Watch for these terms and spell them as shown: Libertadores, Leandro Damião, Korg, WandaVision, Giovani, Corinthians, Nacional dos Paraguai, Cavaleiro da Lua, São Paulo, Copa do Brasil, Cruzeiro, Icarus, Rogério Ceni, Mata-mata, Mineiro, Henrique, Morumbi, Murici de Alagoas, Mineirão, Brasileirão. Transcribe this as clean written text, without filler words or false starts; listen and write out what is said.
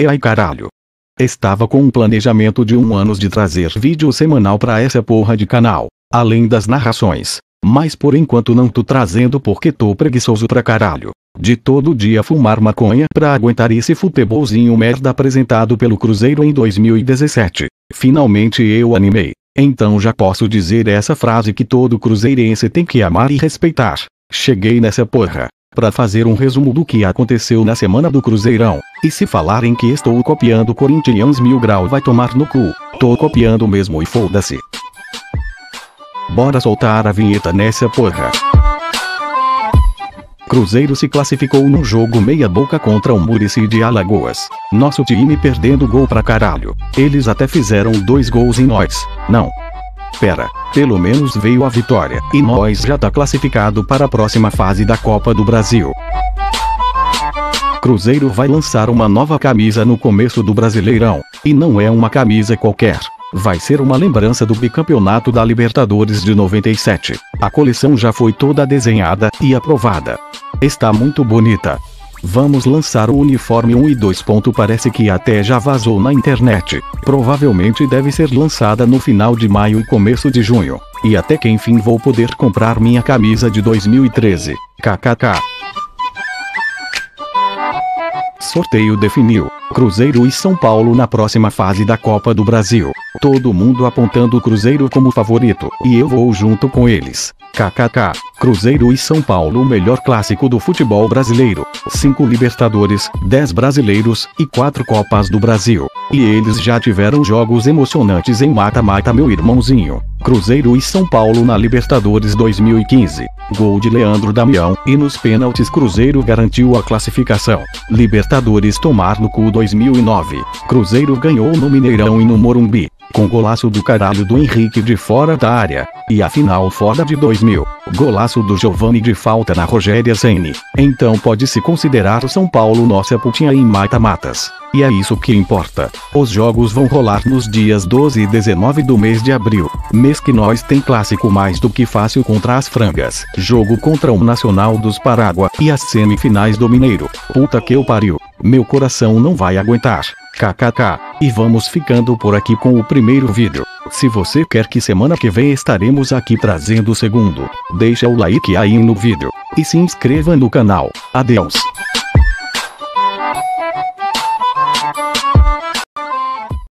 E ai caralho. Estava com um planejamento de 1 ano de trazer vídeo semanal pra essa porra de canal, além das narrações, mas por enquanto não tô trazendo porque tô preguiçoso pra caralho, de todo dia fumar maconha pra aguentar esse futebolzinho merda apresentado pelo Cruzeiro em 2017, finalmente eu animei, então já posso dizer essa frase que todo cruzeirense tem que amar e respeitar, cheguei nessa porra. Para fazer um resumo do que aconteceu na semana do Cruzeirão, e se falarem que estou copiando Corinthians 1000 graus vai tomar no cu, tô copiando mesmo e foda-se. Bora soltar a vinheta nessa porra. Cruzeiro se classificou num jogo meia boca contra o Murici de Alagoas, nosso time perdendo gol pra caralho, eles até fizeram 2 gols em nós, não. Pera, pelo menos veio a vitória, e nós já tá classificado para a próxima fase da Copa do Brasil. Cruzeiro vai lançar uma nova camisa no começo do Brasileirão, e não é uma camisa qualquer, vai ser uma lembrança do bicampeonato da Libertadores de 97, a coleção já foi toda desenhada e aprovada. Está muito bonita. Vamos lançar o uniforme 1 e 2. Parece que até já vazou na internet, provavelmente deve ser lançada no final de maio e começo de junho, e até que enfim vou poder comprar minha camisa de 2013, kkk. Sorteio definiu, Cruzeiro e São Paulo na próxima fase da Copa do Brasil, todo mundo apontando o Cruzeiro como favorito, e eu vou junto com eles. KKK, Cruzeiro e São Paulo o melhor clássico do futebol brasileiro, 5 Libertadores, 10 brasileiros e 4 Copas do Brasil, e eles já tiveram jogos emocionantes em mata-mata meu irmãozinho, Cruzeiro e São Paulo na Libertadores 2015, gol de Leandro Damião, e nos pênaltis Cruzeiro garantiu a classificação, Libertadores tomar no cu 2009, Cruzeiro ganhou no Mineirão e no Morumbi, com golaço do caralho do Henrique de fora da área, e a final foda de 2000, golaço do Giovani de falta na Rogério Ceni, então pode-se considerar o São Paulo nossa putinha em mata-matas, e é isso que importa, os jogos vão rolar nos dias 12 e 19 do mês de abril, mês que nós tem clássico mais do que fácil contra as frangas, jogo contra o Nacional dos Paraguai, e as semifinais do Mineiro, puta que eu pariu, meu coração não vai aguentar. KKK, e vamos ficando por aqui com o primeiro vídeo. Se você quer que semana que vem estaremos aqui trazendo o segundo, deixa o like aí no vídeo, e se inscreva no canal. Adeus.